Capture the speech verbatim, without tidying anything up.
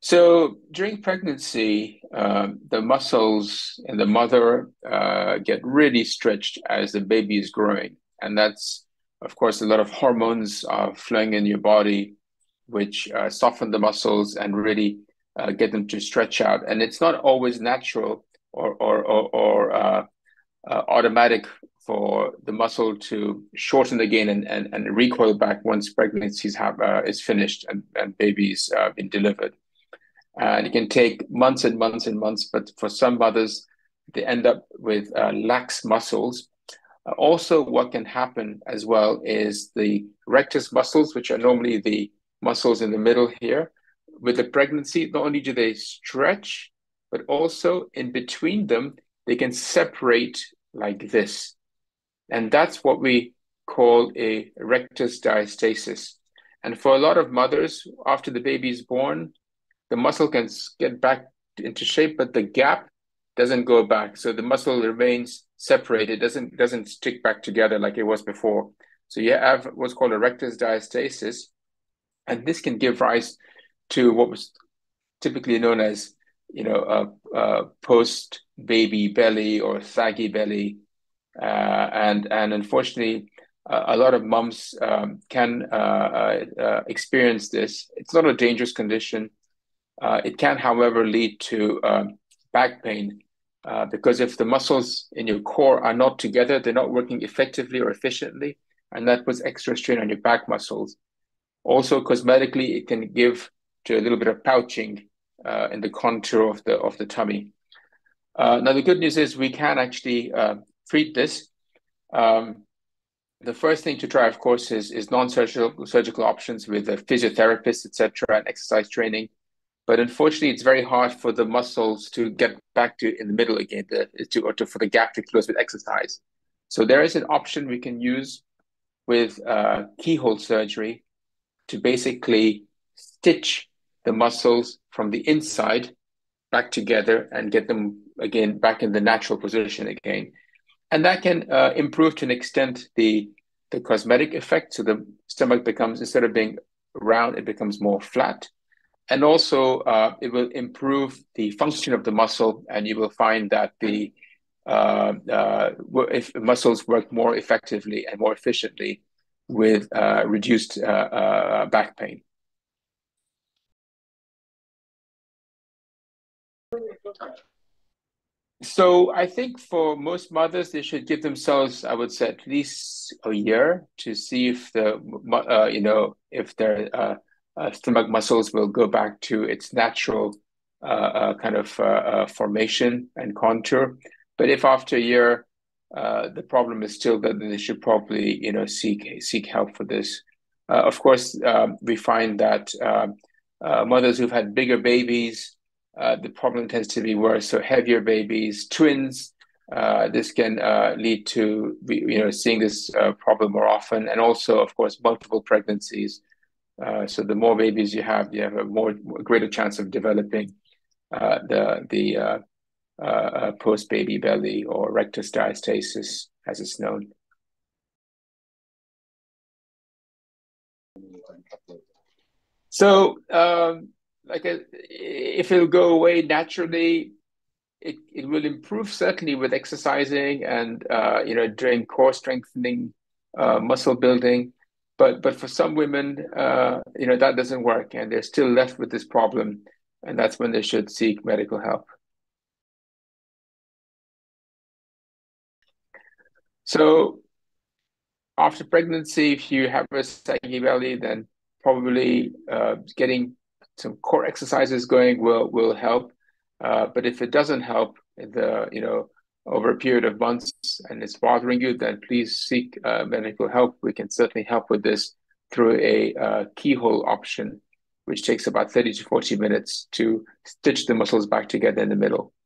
So during pregnancy, uh, the muscles in the mother uh, get really stretched as the baby is growing. And that's, of course, a lot of hormones are flowing in your body, which uh, soften the muscles and really uh, get them to stretch out. And it's not always natural or, or, or, or uh, uh, automatic for the muscle to shorten again and, and, and recoil back once pregnancy uh, is finished and, and baby's uh, been delivered. And it can take months and months and months, but for some mothers, they end up with uh, lax muscles. Uh, also, what can happen as well is the rectus muscles, which are normally the muscles in the middle here. With the pregnancy, not only do they stretch, but also in between them, they can separate like this. And that's what we call a rectus diastasis. And for a lot of mothers, after the baby is born, the muscle can get back into shape, but the gap doesn't go back. So the muscle remains separated, doesn't doesn't stick back together like it was before. So you have what's called a rectus diastasis, and this can give rise to what was typically known as, you know, a, a post-baby belly or saggy belly, uh, and and unfortunately, a lot of mums um, can uh, uh, experience this. It's not a dangerous condition. Uh, it can, however, lead to uh, back pain uh, because if the muscles in your core are not together, they're not working effectively or efficiently, and that puts extra strain on your back muscles. Also, cosmetically, it can give to a little bit of pouching uh, in the contour of the of the tummy. Uh, now, the good news is we can actually uh, treat this. Um, the first thing to try, of course, is, is non-surgical surgical options with a physiotherapist, et cetera, and exercise training. But unfortunately, it's very hard for the muscles to get back to in the middle again, to, to, or to, for the gap to close with exercise. So there is an option we can use with uh, keyhole surgery to basically stitch the muscles from the inside back together and get them again back in the natural position again. And that can uh, improve to an extent the, the cosmetic effect. So the stomach becomes, instead of being round, it becomes more flat. And also, uh, it will improve the function of the muscle, and you will find that the uh, uh, if muscles work more effectively and more efficiently with uh, reduced uh, uh, back pain. So I think for most mothers, they should give themselves, I would say, at least a year to see if the uh, you know if they're uh, Uh, stomach muscles will go back to its natural uh, uh, kind of uh, uh, formation and contour. But if after a year uh, the problem is still there, then they should probably, you know, seek seek help for this. Uh, of course, uh, we find that uh, uh, mothers who've had bigger babies, uh, the problem tends to be worse. So heavier babies, twins, uh, this can uh, lead to, you know, seeing this uh, problem more often, and also, of course, multiple pregnancies. Uh, so the more babies you have, you have a more a greater chance of developing uh, the the uh, uh, post-baby belly or rectus diastasis, as it's known. So, um, like a, if it'll go away naturally, it it will improve certainly with exercising and uh, you know doing core strengthening, uh, muscle building. But but for some women, uh, you know, that doesn't work, and they're still left with this problem, and that's when they should seek medical help. So after pregnancy, if you have a saggy belly, then probably uh, getting some core exercises going will will help. Uh, but if it doesn't help, the you know. over a period of months, and it's bothering you, then please seek uh, medical help. We can certainly help with this through a uh, keyhole option, which takes about thirty to forty minutes to stitch the muscles back together in the middle.